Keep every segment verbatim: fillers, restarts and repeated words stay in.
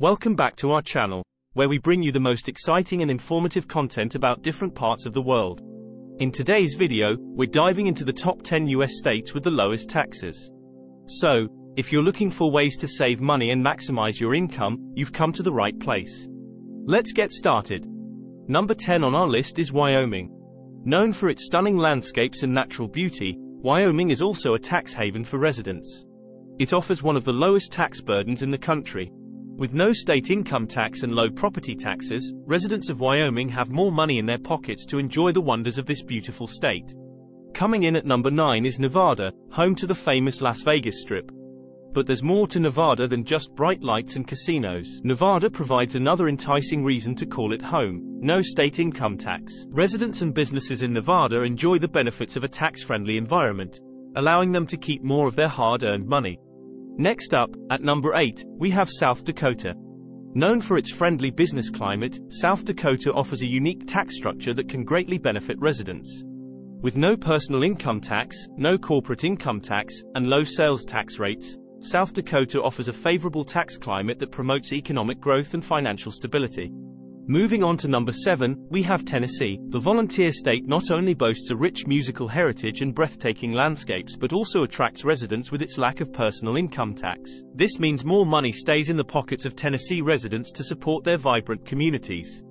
Welcome back to our channel, where we bring you the most exciting and informative content about different parts of the world. In today's video, we're diving into the top ten U S states with the lowest taxes. So, if you're looking for ways to save money and maximize your income, you've come to the right place. Let's get started. Number ten on our list is Wyoming. Known for its stunning landscapes and natural beauty, Wyoming is also a tax haven for residents. It offers one of the lowest tax burdens in the country. With no state income tax and low property taxes, residents of Wyoming have more money in their pockets to enjoy the wonders of this beautiful state. Coming in at number nine is Nevada, home to the famous Las Vegas Strip. But there's more to Nevada than just bright lights and casinos. Nevada provides another enticing reason to call it home: no state income tax. Residents and businesses in Nevada enjoy the benefits of a tax-friendly environment, allowing them to keep more of their hard-earned money. Next up, at number eight, we have South Dakota. Known for its friendly business climate, South Dakota offers a unique tax structure that can greatly benefit residents. With no personal income tax, no corporate income tax, and low sales tax rates, South Dakota offers a favorable tax climate that promotes economic growth and financial stability. Moving on to number seven, we have Tennessee. The Volunteer State not only boasts a rich musical heritage and breathtaking landscapes but also attracts residents with its lack of personal income tax. This means more money stays in the pockets of Tennessee residents to support their vibrant communities.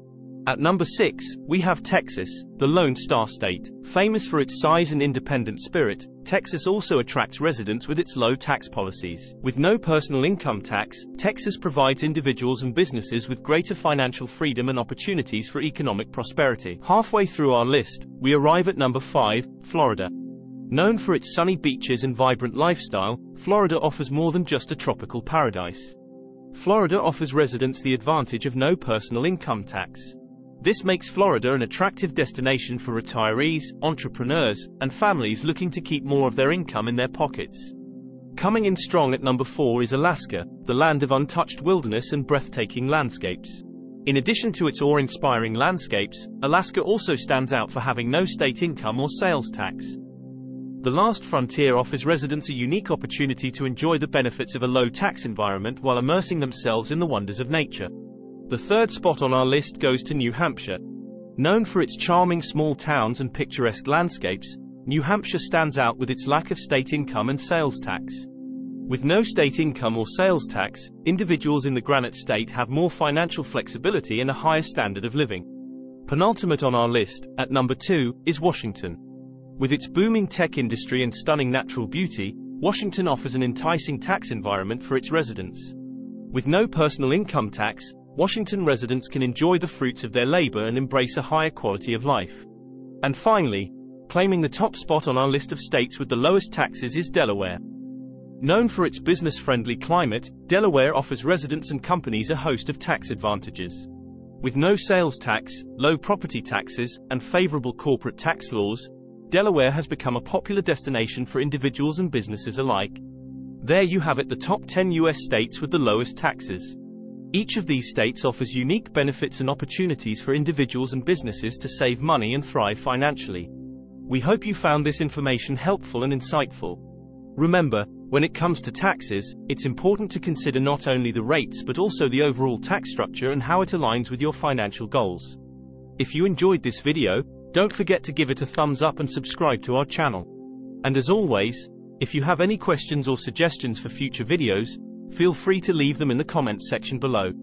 At number six, we have Texas, the Lone Star State. Famous for its size and independent spirit, Texas also attracts residents with its low tax policies. With no personal income tax, Texas provides individuals and businesses with greater financial freedom and opportunities for economic prosperity. Halfway through our list, we arrive at number five, Florida. Known for its sunny beaches and vibrant lifestyle, Florida offers more than just a tropical paradise. Florida offers residents the advantage of no personal income tax. This makes Florida an attractive destination for retirees, entrepreneurs, and families looking to keep more of their income in their pockets. Coming in strong at number four is Alaska, the land of untouched wilderness and breathtaking landscapes. In addition to its awe-inspiring landscapes, Alaska also stands out for having no state income or sales tax. The Last Frontier offers residents a unique opportunity to enjoy the benefits of a low-tax environment while immersing themselves in the wonders of nature. The third spot on our list goes to New Hampshire. Known for its charming small towns and picturesque landscapes, New Hampshire stands out with its lack of state income and sales tax. With no state income or sales tax, individuals in the Granite State have more financial flexibility and a higher standard of living. Penultimate on our list, at number two, is Washington. With its booming tech industry and stunning natural beauty, Washington offers an enticing tax environment for its residents. With no personal income tax, Washington residents can enjoy the fruits of their labor and embrace a higher quality of life. And finally, claiming the top spot on our list of states with the lowest taxes is Delaware. Known for its business-friendly climate, Delaware offers residents and companies a host of tax advantages. With no sales tax, low property taxes, and favorable corporate tax laws, Delaware has become a popular destination for individuals and businesses alike. There you have it, the top ten U S states with the lowest taxes. Each of these states offers unique benefits and opportunities for individuals and businesses to save money and thrive financially. We hope you found this information helpful and insightful. Remember, when it comes to taxes, it's important to consider not only the rates but also the overall tax structure and how it aligns with your financial goals. If you enjoyed this video, don't forget to give it a thumbs up and subscribe to our channel. And as always, if you have any questions or suggestions for future videos, feel free to leave them in the comments section below.